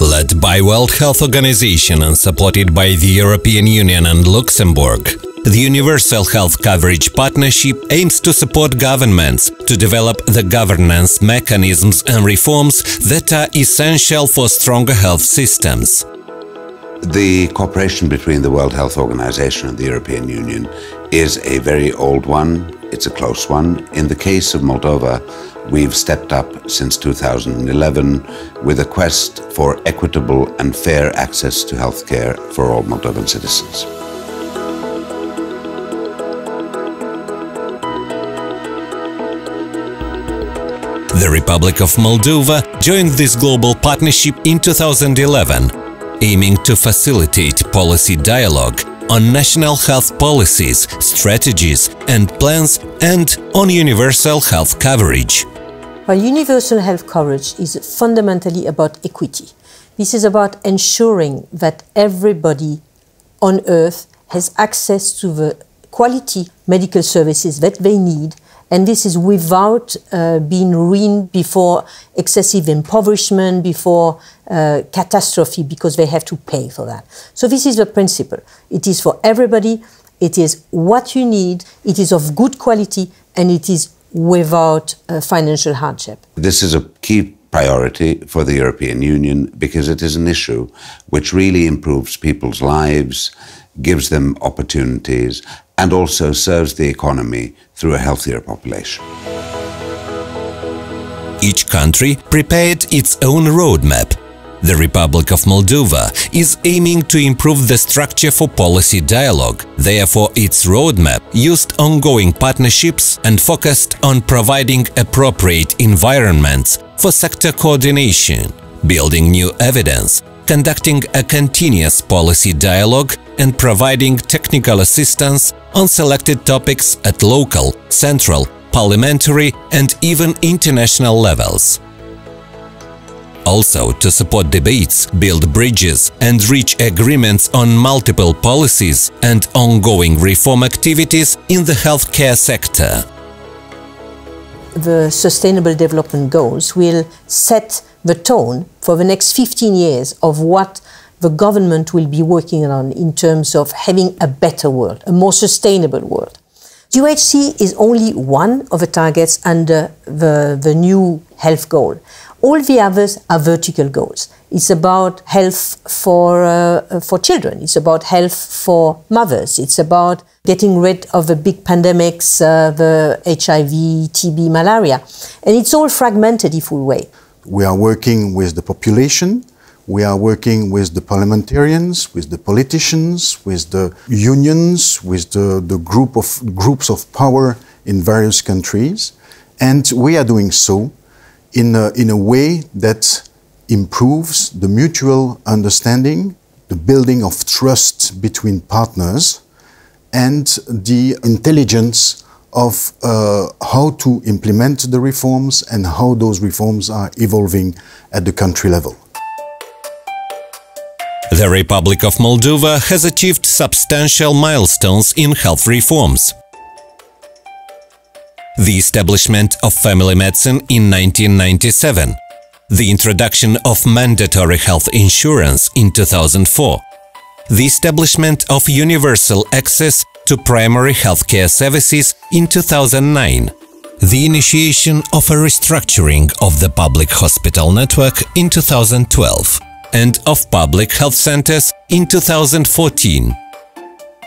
Led by World Health Organization and supported by the European Union and Luxembourg, the Universal Health Coverage Partnership aims to support governments to develop the governance mechanisms and reforms that are essential for stronger health systems. The cooperation between the World Health Organization and the European Union is a very old one. It's a close one. In the case of Moldova, we've stepped up since 2011 with a quest for equitable and fair access to healthcare for all Moldovan citizens. The Republic of Moldova joined this global partnership in 2011, aiming to facilitate policy dialogue on national health policies, strategies and plans and on universal health coverage. Well, universal health coverage is fundamentally about equity. This is about ensuring that everybody on earth has access to the quality medical services that they need, and this is without being ruined before excessive impoverishment, before catastrophe, because they have to pay for that. So this is the principle. It is for everybody, it is what you need, it is of good quality, and it is without financial hardship. This is a key priority for the European Union because it is an issue which really improves people's lives, gives them opportunities, and also serves the economy through a healthier population. Each country prepared its own roadmap. The Republic of Moldova is aiming to improve the structure for policy dialogue. Therefore, its roadmap used ongoing partnerships and focused on providing appropriate environments for sector coordination, building new evidence, conducting a continuous policy dialogue and providing technical assistance on selected topics at local, central, parliamentary and even international levels. Also, to support debates, build bridges and reach agreements on multiple policies and ongoing reform activities in the healthcare sector. The Sustainable Development Goals will set the tone for the next 15 years of what the government will be working on in terms of having a better world, a more sustainable world. UHC is only one of the targets under the new health goal. All the others are vertical goals. It's about health for children, it's about health for mothers, it's about getting rid of the big pandemics, the HIV, TB, malaria. And it's all fragmented if we wait. We are working with the population, we are working with the parliamentarians, with the politicians, with the unions, with the groups of power in various countries. And we are doing so in a way that improves the mutual understanding, the building of trust between partners, and the intelligence of how to implement the reforms and how those reforms are evolving at the country level. The Republic of Moldova has achieved substantial milestones in health reforms. The establishment of family medicine in 1997, the introduction of mandatory health insurance in 2004, the establishment of universal access to primary healthcare services in 2009, the initiation of a restructuring of the public hospital network in 2012 and of public health centers in 2014.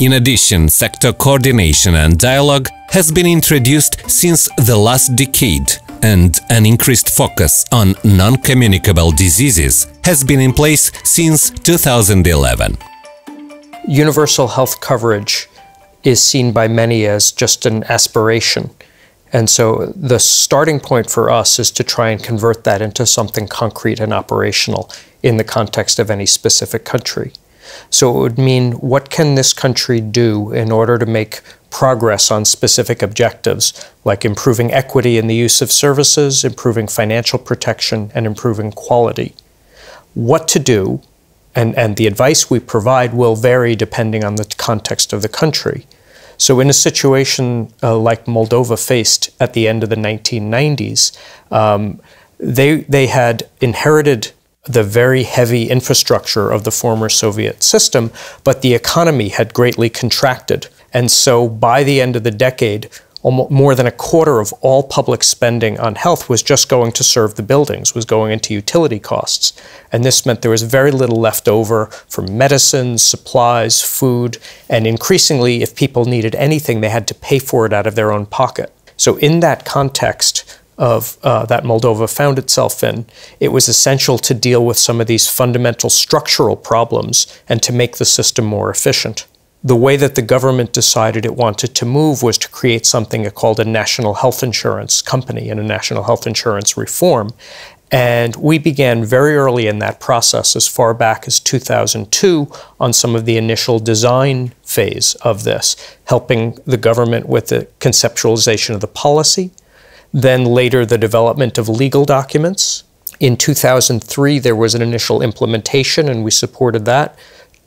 In addition, sector coordination and dialogue has been introduced since the last decade, and an increased focus on non-communicable diseases has been in place since 2011. Universal health coverage is seen by many as just an aspiration, and so the starting point for us is to try and convert that into something concrete and operational in the context of any specific country. So it would mean, what can this country do in order to make progress on specific objectives, like improving equity in the use of services, improving financial protection, and improving quality? What to do, and the advice we provide will vary depending on the context of the country. So in a situation like Moldova faced at the end of the 1990s, they had inherited the very heavy infrastructure of the former Soviet system, but the economy had greatly contracted. And so by the end of the decade, more than a quarter of all public spending on health was just going to serve the buildings, was going into utility costs. And this meant there was very little left over for medicines, supplies, food, and increasingly, if people needed anything, they had to pay for it out of their own pocket. So in that context of that Moldova found itself in, it was essential to deal with some of these fundamental structural problems and to make the system more efficient. The way that the government decided it wanted to move was to create something called a National Health Insurance Company and a National Health Insurance Reform. And we began very early in that process, as far back as 2002, on some of the initial design phase of this, helping the government with the conceptualization of the policy, then later the development of legal documents. In 2003, there was an initial implementation, and we supported that.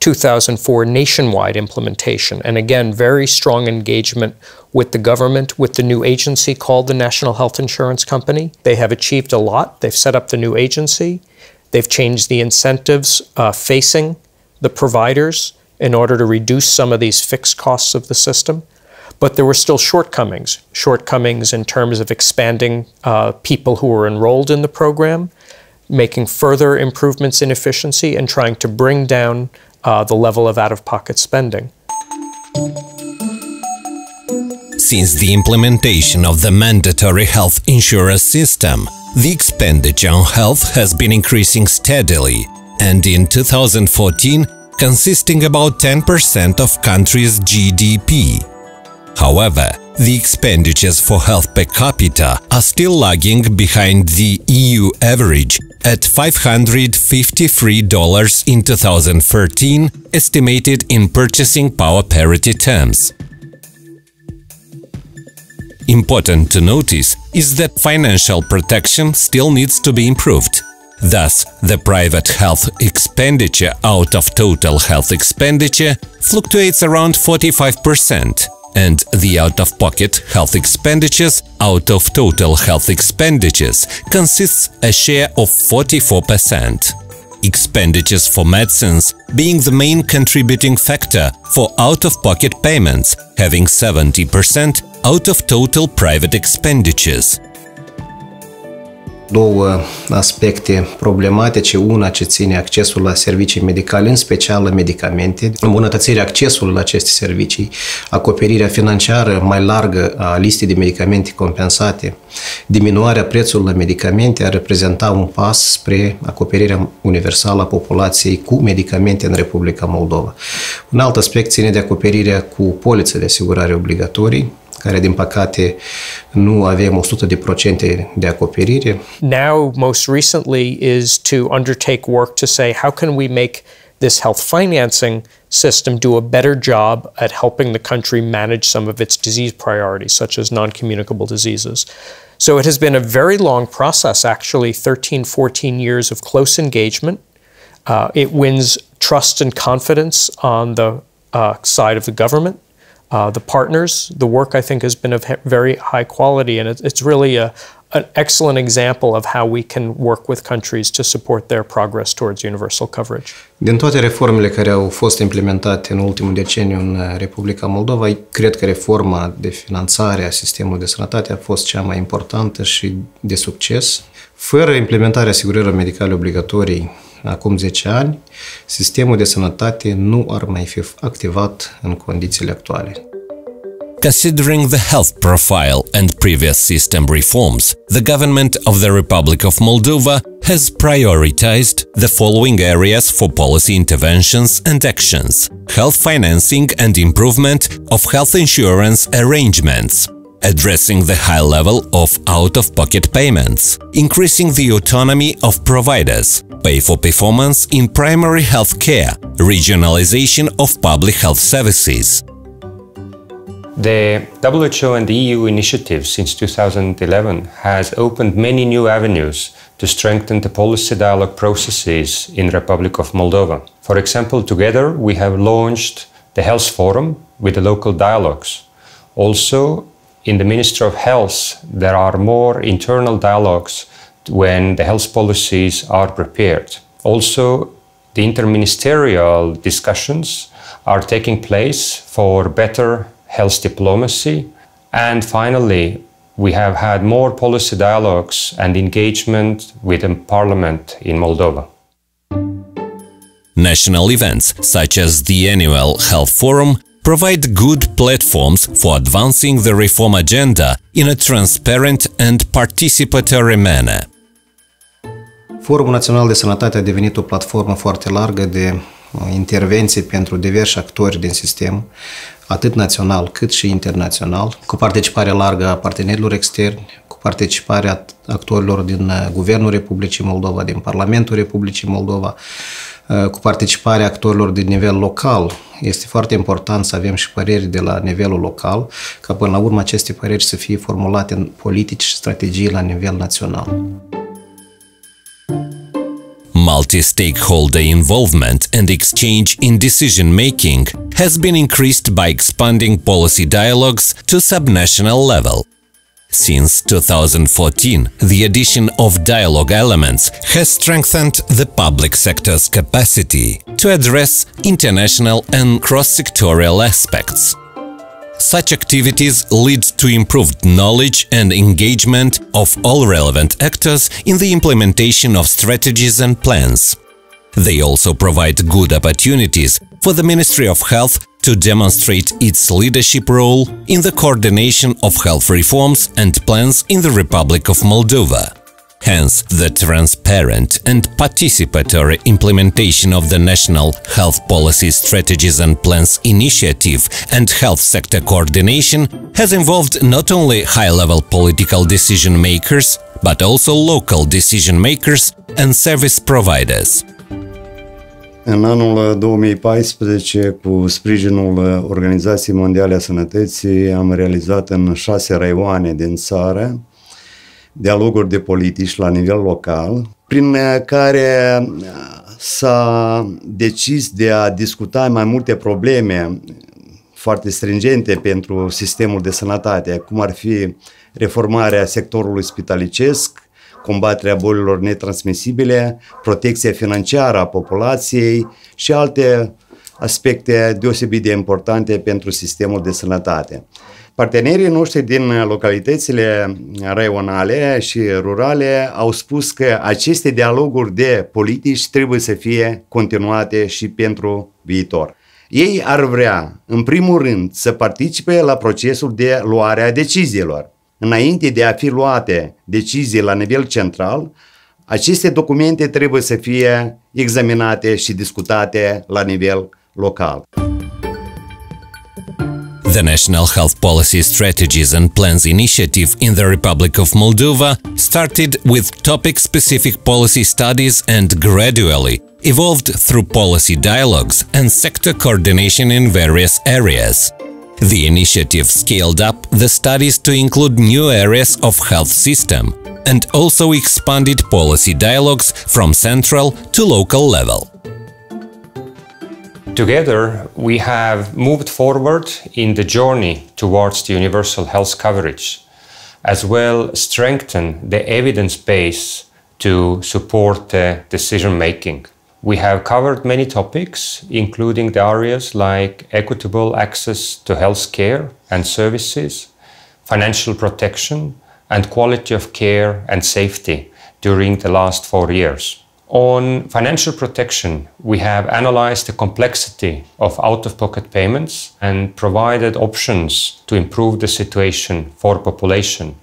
2004 nationwide implementation, and again, very strong engagement with the government, with the new agency called the National Health Insurance Company. They have achieved a lot. They've set up the new agency. They've changed the incentives facing the providers in order to reduce some of these fixed costs of the system. But there were still shortcomings, in terms of expanding people who were enrolled in the program, making further improvements in efficiency, and trying to bring down the level of out-of-pocket spending. Since the implementation of the mandatory health insurance system, the expenditure on health has been increasing steadily, and in 2014, consisting about 10% of country's GDP. However, the expenditures for health per capita are still lagging behind the EU average at $553 in 2013, estimated in purchasing power parity terms. Important to notice is that financial protection still needs to be improved. Thus, the private health expenditure out of total health expenditure fluctuates around 45%, and the out-of-pocket health expenditures out of total health expenditures consists a share of 44%. Expenditures for medicines being the main contributing factor for out-of-pocket payments, having 70% out of total private expenditures. Două aspecte problematice, una ce ține accesul la servicii medicale, în special la medicamente, îmbunătățirea accesului la aceste servicii, acoperirea financiară mai largă a listei de medicamente compensate, diminuarea prețului la medicamente ar reprezenta un pas spre acoperirea universală a populației cu medicamente în Republica Moldova. Un alt aspect ține de acoperirea cu polițe de asigurare obligatorii, care, din păcate, nu avem 100% de acoperire. Now, most recently, is to undertake work to say, how can we make this health financing system do a better job at helping the country manage some of its disease priorities, such as non-communicable diseases? So it has been a very long process, actually, 13, 14 years of close engagement. It wins trust and confidence on the side of the government. The partners, the work, I think, has been of very high quality, and it's really an excellent example of how we can work with countries to support their progress towards universal coverage. Din toate reformele care au fost implementate în ultimul deceniu în Republica Moldova, cred că reforma de finanțare a sistemului de sănătate a fost cea mai importantă și de succes. Fără implementarea asigurării medicale obligatorii, acum 10 ani, sistemul de sănătate nu ar mai fi activat în condițiile actuale. Considering the health profile and previous system reforms, the government of the Republic of Moldova has prioritized the following areas for policy interventions and actions: health financing and improvement of health insurance arrangements, addressing the high level of out-of-pocket payments, increasing the autonomy of providers, pay for performance in primary health care, regionalization of public health services. The WHO and the EU initiative since 2011 has opened many new avenues to strengthen the policy dialogue processes in Republic of Moldova. For example, together we have launched the Health Forum with the local dialogues. Also, in the Ministry of Health, there are more internal dialogues when the health policies are prepared. Also, the interministerial discussions are taking place for better health diplomacy. And finally, we have had more policy dialogues and engagement with the Parliament in Moldova. National events, such as the annual Health Forum, provide good platforms for advancing the reform agenda in a transparent and participatory manner. Forumul Național de Sănătate a devenit o platformă foarte largă de intervenții pentru diversi actori din sistem, atât național cât și internațional, cu participare largă a partenerilor externi, cu participarea actorilor din Guvernul Republicii Moldova, din Parlamentul Republicii Moldova, cu participarea actorilor din nivel local. Este foarte important să avem și păreri de la nivelul local, ca până la urmă aceste păreri să fie formulate în politici și strategii la nivel național. Multi-stakeholder involvement and exchange in decision-making has been increased by expanding policy dialogues to subnational level. Since 2014, the addition of dialogue elements has strengthened the public sector's capacity to address international and cross-sectorial aspects. Such activities lead to improved knowledge and engagement of all relevant actors in the implementation of strategies and plans. They also provide good opportunities for the Ministry of Health to demonstrate its leadership role in the coordination of health reforms and plans in the Republic of Moldova. Hence, the transparent and participatory implementation of the National Health Policy Strategies and Plans Initiative and health sector coordination has involved not only high-level political decision-makers, but also local decision-makers and service providers. În anul 2014, cu sprijinul Organizației Mondiale a Sănătății, am realizat în 6 raioane din țară dialoguri de politici la nivel local, prin care s-a decis de a discuta mai multe probleme foarte stringente pentru sistemul de sănătate, cum ar fi reformarea sectorului spitalicesc, combaterea bolilor netransmisibile, protecția financiară a populației și alte aspecte deosebit de importante pentru sistemul de sănătate. Partenerii noștri din localitățile raionale și rurale au spus că aceste dialoguri de politici trebuie să fie continuate și pentru viitor. Ei ar vrea, în primul rând, să participe la procesul de luare a deciziilor. Înainte de a fi luate decizii la nivel central, aceste documente trebuie să fie examinate și discutate la nivel local. The National Health Policy Strategies and Plans Initiative in the Republic of Moldova started with topic-specific policy studies and gradually evolved through policy dialogues and sector coordination in various areas. The initiative scaled up the studies to include new areas of health system and also expanded policy dialogues from central to local level. Together, we have moved forward in the journey towards the universal health coverage, as well as strengthen the evidence base to support the decision-making. We have covered many topics, including the areas like equitable access to health care and services, financial protection, and quality of care and safety during the last 4 years. On financial protection, we have analyzed the complexity of out-of-pocket payments and provided options to improve the situation for population,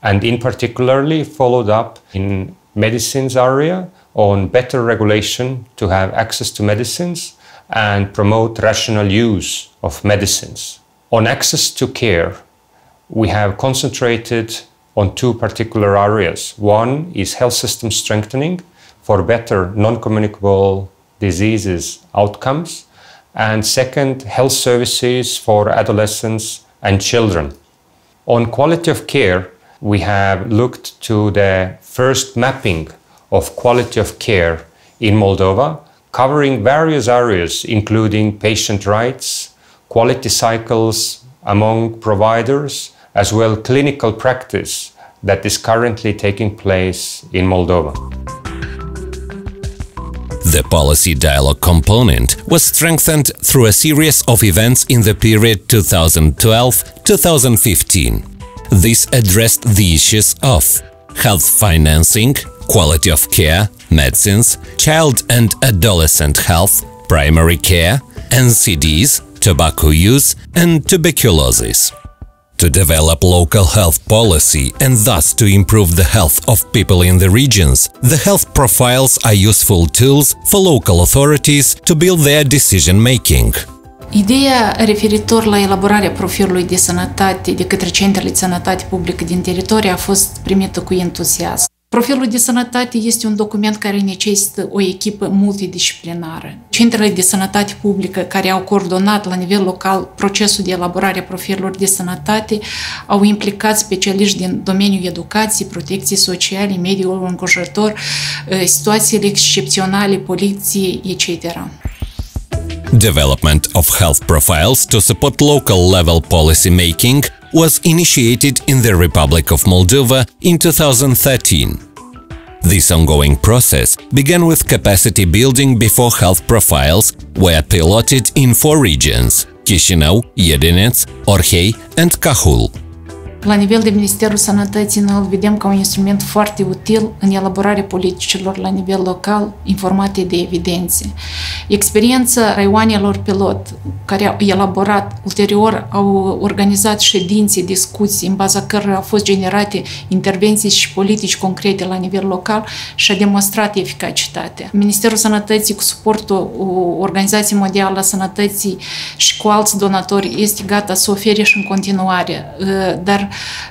and in particularly followed up in medicines area on better regulation to have access to medicines and promote rational use of medicines. On access to care, we have concentrated on 2 particular areas. One is health system strengthening for better non-communicable diseases outcomes, and second, health services for adolescents and children. On quality of care, we have looked to the first mapping of quality of care in Moldova, covering various areas, including patient rights, quality cycles among providers, as well as clinical practice that is currently taking place in Moldova. The policy dialogue component was strengthened through a series of events in the period 2012-2015. This addressed the issues of health financing, quality of care, medicines, child and adolescent health, primary care, NCDs, tobacco use and tuberculosis. To develop local health policy and thus to improve the health of people in the regions, the health profiles are useful tools for local authorities to build their decision-making. Ideea referitor la elaborarea profilului de sănătate de către centrele de sănătate publică din teritorii a fost primită cu entuziasm. Profilul de sănătate este un document care necesită o echipă multidisciplinară. Centrele de sănătate publică care au coordonat la nivel local procesul de elaborare a profilurilor de sănătate au implicat specialiști din domeniul educației, protecției sociale, mediul înconjurător, situațiile excepționale, poliției, etc. Development of health profiles to support local level policy making was initiated in the Republic of Moldova in 2013. This ongoing process began with capacity building before health profiles were piloted in 4 regions – Chisinau, Yedinets, Orhei and Cahul. La nivel de Ministerul Sănătății, îl vedem ca un instrument foarte util în elaborarea politicilor la nivel local, informate de evidențe. Experiența raioanelor pilot, care au elaborat, ulterior au organizat ședințe, discuții, în baza cărora au fost generate intervenții și politici concrete la nivel local și a demonstrat eficacitatea. Ministerul Sănătății, cu suportul Organizației Mondiale a Sănătății și cu alți donatori, este gata să ofere și în continuare, dar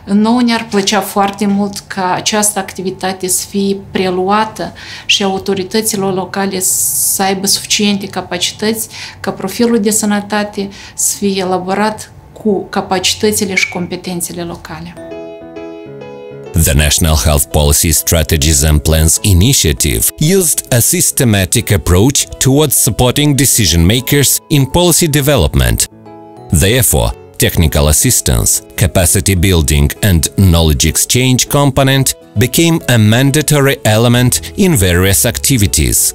nouă ne-ar plăcea foarte mult ca această activitate să fie preluată și autorităților locale să aibă suficiente capacități ca profilul de sănătate să fie elaborat cu capacitățile și competențele locale. The National Health Policy Strategies and Plans Initiative used a systematic approach towards supporting decision makers in policy development. Therefore, technical assistance, capacity building and knowledge exchange component became a mandatory element in various activities.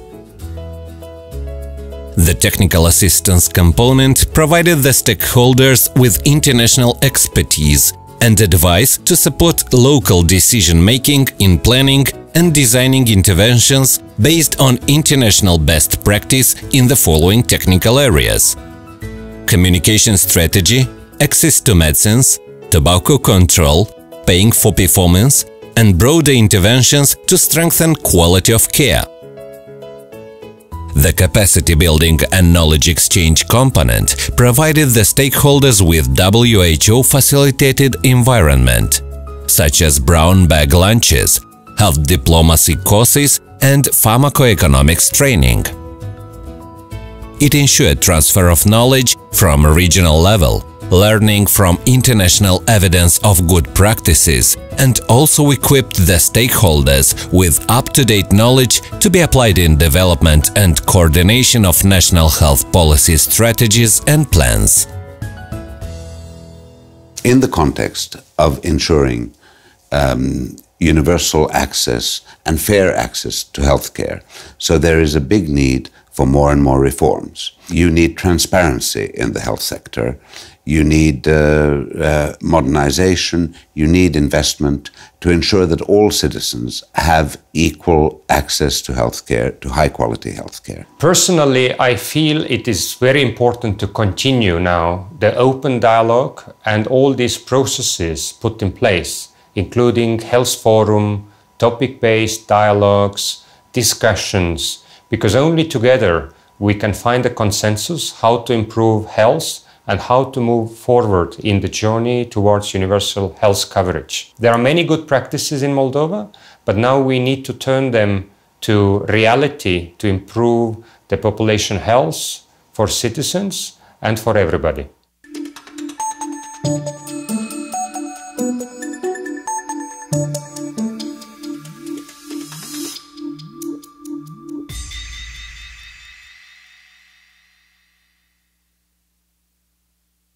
The technical assistance component provided the stakeholders with international expertise and advice to support local decision-making in planning and designing interventions based on international best practice in the following technical areas: communication strategy, access to medicines, tobacco control, paying for performance, and broader interventions to strengthen quality of care. The capacity building and knowledge exchange component provided the stakeholders with WHO-facilitated environment, such as brown bag lunches, health diplomacy courses, and pharmacoeconomics training. It ensured transfer of knowledge from a regional level, learning from international evidence of good practices, and also equipped the stakeholders with up-to-date knowledge to be applied in development and coordination of national health policy strategies and plans. In the context of ensuring universal access and fair access to healthcare, so there is a big need for more and more reforms. You need transparency in the health sector. You need modernization, you need investment to ensure that all citizens have equal access to healthcare, to high quality healthcare. Personally, I feel it is very important to continue now the open dialogue and all these processes put in place, including health forum, topic-based dialogues, discussions, because only together we can find a consensus how to improve health and how to move forward in the journey towards universal health coverage. There are many good practices in Moldova, but now we need to turn them to reality to improve the population health for citizens and for everybody.